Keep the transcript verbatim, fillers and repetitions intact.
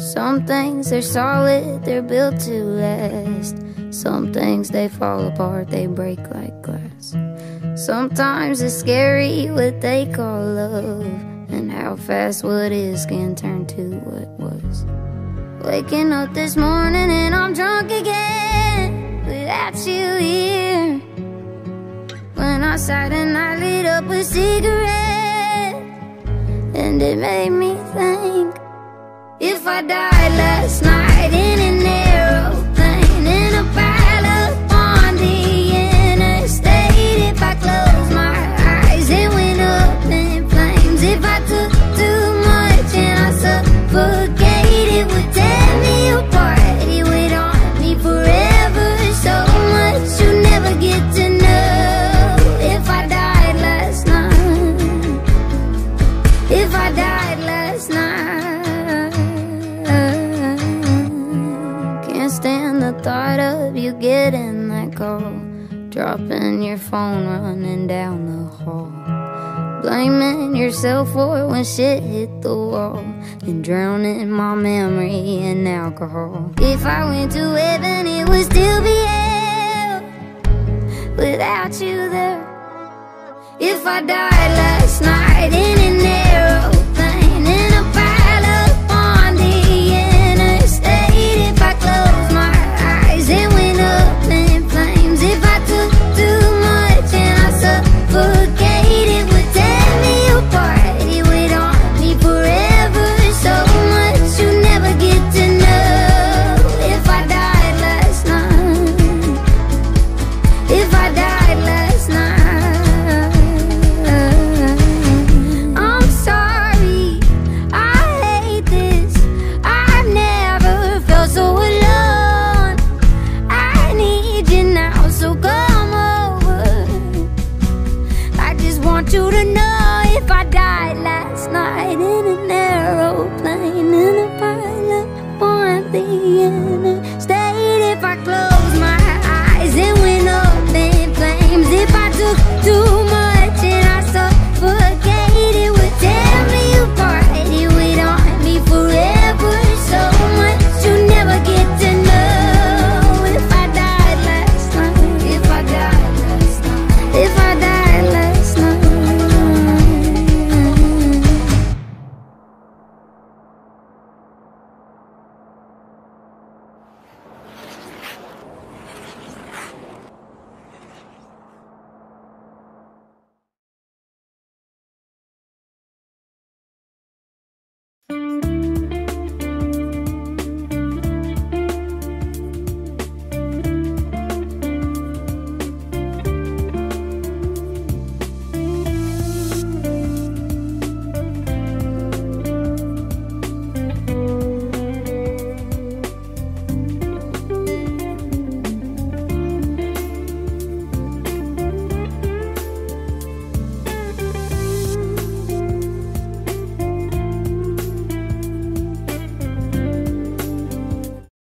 Some things are solid, they're built to last. Some things they fall apart, they break like glass. Sometimes it's scary what they call love, and how fast what is can turn to what was. Waking up this morning and I'm drunk again without you here. Went outside and I lit up a cigarette, and it made me think, if I died last night in an aeroplane, in a pile up on the interstate, if I closed my eyes and went up in flames, if I took too much and I suffocated, it would tear me apart, it would haunt me forever. So much you never get to know. If I died last night, if I died last night. Stand the thought of you getting that call, dropping your phone, running down the hall, blaming yourself for when shit hit the wall, and drowning my memory in alcohol. If I went to heaven, it would still be hell without you there. If I died last